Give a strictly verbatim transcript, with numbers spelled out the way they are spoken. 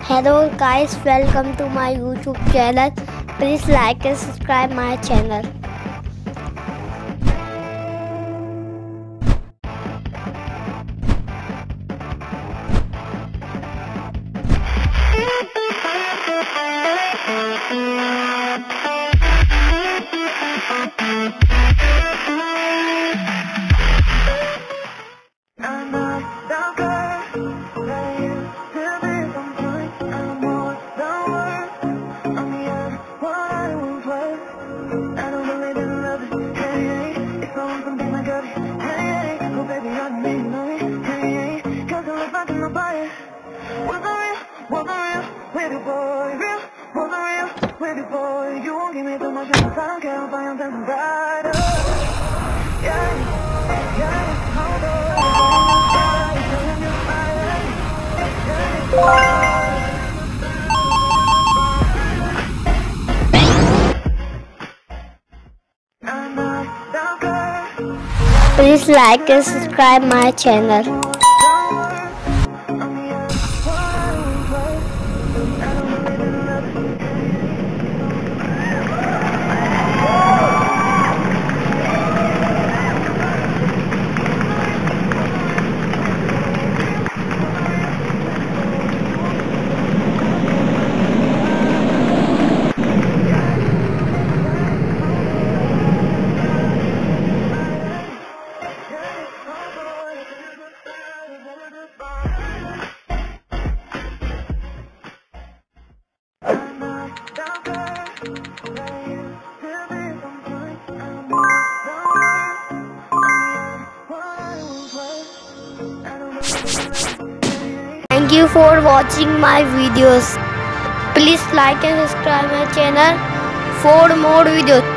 Hello guys, welcome to my YouTube channel. Please like and subscribe my channel. Please like and subscribe my channel. Thank you for watching my videos. Please like and subscribe my channel for more videos.